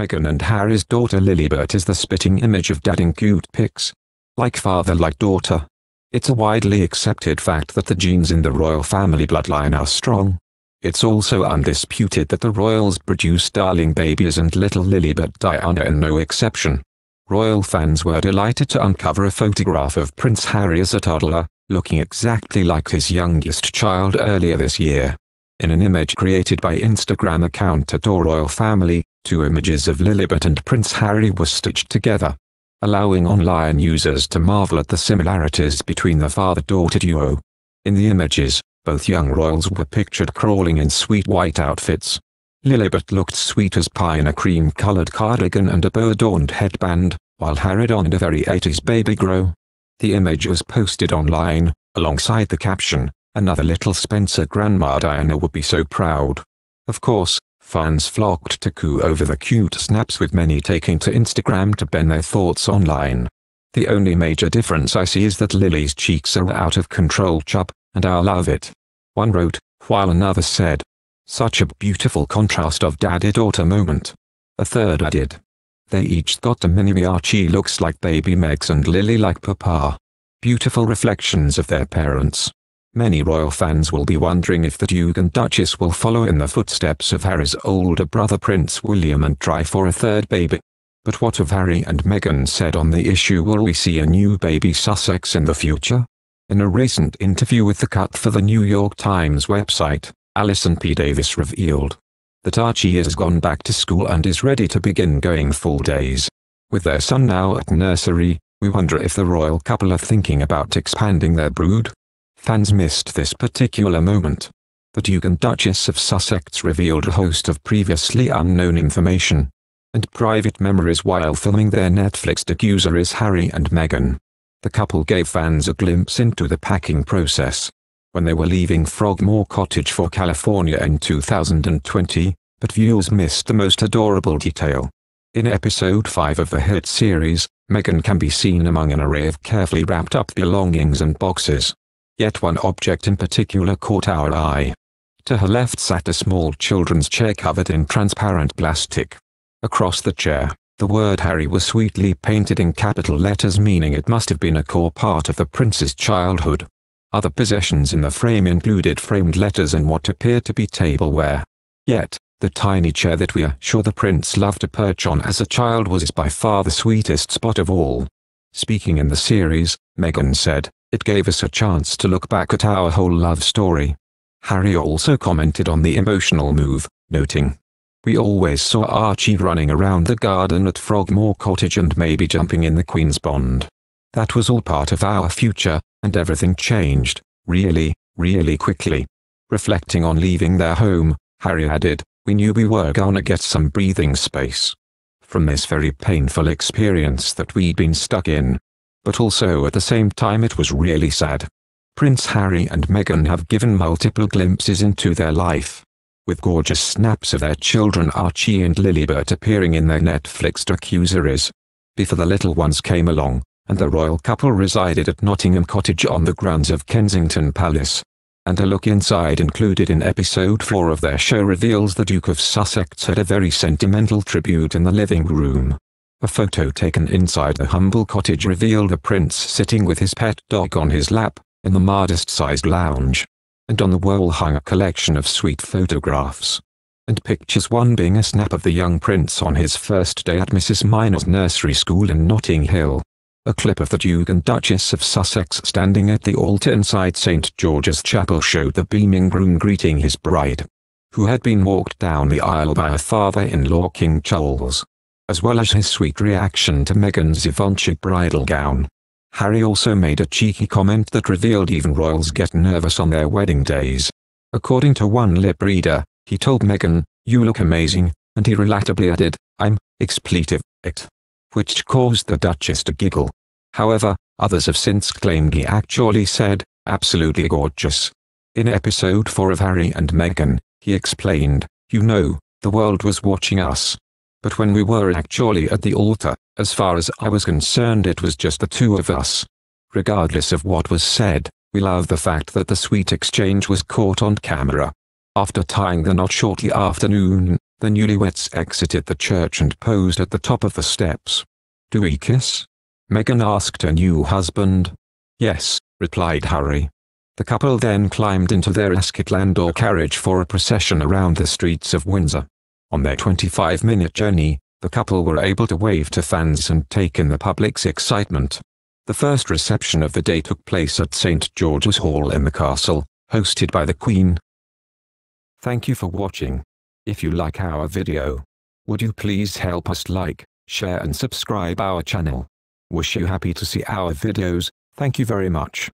Meghan and Harry's daughter Lilibet is the spitting image of dad in cute pics. Like father, like daughter. It's a widely accepted fact that the genes in the royal family bloodline are strong. It's also undisputed that the royals produce darling babies, and little Lilibet Diana is no exception. Royal fans were delighted to uncover a photograph of Prince Harry as a toddler, looking exactly like his youngest child earlier this year. In an image created by Instagram account @Our Royal Family, two images of Lilibet and Prince Harry were stitched together, allowing online users to marvel at the similarities between the father-daughter duo. In the images, both young royals were pictured crawling in sweet white outfits. Lilibet looked sweet as pie in a cream-colored cardigan and a bow-adorned headband, while Harry donned a very 80s baby grow. The image was posted online, alongside the caption, "Another little Spencer, Grandma Diana would be so proud." Of course, fans flocked to coo over the cute snaps, with many taking to Instagram to bend their thoughts online. "The only major difference I see is that Lily's cheeks are out of control chub, and I love it," one wrote, while another said, "Such a beautiful contrast of daddy-daughter moment." A third added, "They each got a mini Archie looks like baby Megs and Lily like papa. Beautiful reflections of their parents." Many royal fans will be wondering if the Duke and Duchess will follow in the footsteps of Harry's older brother Prince William and try for a third baby. But what have Harry and Meghan said on the issue? Will we see a new baby Sussex in the future? In a recent interview with The Cut for the New York Times website, Alison P. Davis revealed that Archie has gone back to school and is ready to begin going full days. With their son now at nursery, we wonder if the royal couple are thinking about expanding their brood. Fans missed this particular moment. The Duke and Duchess of Sussex revealed a host of previously unknown information and private memories while filming their Netflix docuseries Harry and Meghan. The couple gave fans a glimpse into the packing process when they were leaving Frogmore Cottage for California in 2020, but viewers missed the most adorable detail. In episode 5 of the hit series, Meghan can be seen among an array of carefully wrapped up belongings and boxes. Yet one object in particular caught our eye. To her left sat a small children's chair covered in transparent plastic. Across the chair, the word Harry was sweetly painted in capital letters, meaning it must have been a core part of the prince's childhood. Other possessions in the frame included framed letters and what appeared to be tableware. Yet, the tiny chair that we are sure the prince loved to perch on as a child was by far the sweetest spot of all. Speaking in the series, Meghan said, "It gave us a chance to look back at our whole love story." Harry also commented on the emotional move, noting, "We always saw Archie running around the garden at Frogmore Cottage and maybe jumping in the Queen's Pond. That was all part of our future, and everything changed, really, really quickly." Reflecting on leaving their home, Harry added, "We knew we were gonna get some breathing space from this very painful experience that we'd been stuck in. But also at the same time it was really sad." Prince Harry and Meghan have given multiple glimpses into their life, with gorgeous snaps of their children Archie and Lilibet appearing in their Netflix docuseries. Before the little ones came along, and the royal couple resided at Nottingham Cottage on the grounds of Kensington Palace. And a look inside included in episode 4 of their show reveals the Duke of Sussex had a very sentimental tribute in the living room. A photo taken inside the humble cottage revealed the prince sitting with his pet dog on his lap, in the modest-sized lounge. And on the wall hung a collection of sweet photographs and pictures, one being a snap of the young prince on his first day at Mrs. Minor's nursery school in Notting Hill. A clip of the Duke and Duchess of Sussex standing at the altar inside St. George's Chapel showed the beaming groom greeting his bride, who had been walked down the aisle by her father-in-law King Charles, as well as his sweet reaction to Meghan's Givenchy bridal gown. Harry also made a cheeky comment that revealed even royals get nervous on their wedding days. According to one lip reader, he told Meghan, "You look amazing," and he relatably added, "I'm expletive it," which caused the Duchess to giggle. However, others have since claimed he actually said, "Absolutely gorgeous." In episode 4 of Harry and Meghan, he explained, "You know, the world was watching us. But when we were actually at the altar, as far as I was concerned it was just the two of us." Regardless of what was said, we love the fact that the sweet exchange was caught on camera. After tying the knot shortly after noon, The newlyweds exited the church and posed at the top of the steps. "Do we kiss?" Meghan asked her new husband. "Yes," replied Harry. The couple then climbed into their Ascot Landau carriage for a procession around the streets of Windsor. On their 25-minute journey, the couple were able to wave to fans and take in the public's excitement. The first reception of the day took place at St. George's Hall in the castle, hosted by the Queen. Thank you for watching. If you like our video, would you please help us like, share and subscribe our channel. Wish you happy to see our videos. Thank you very much.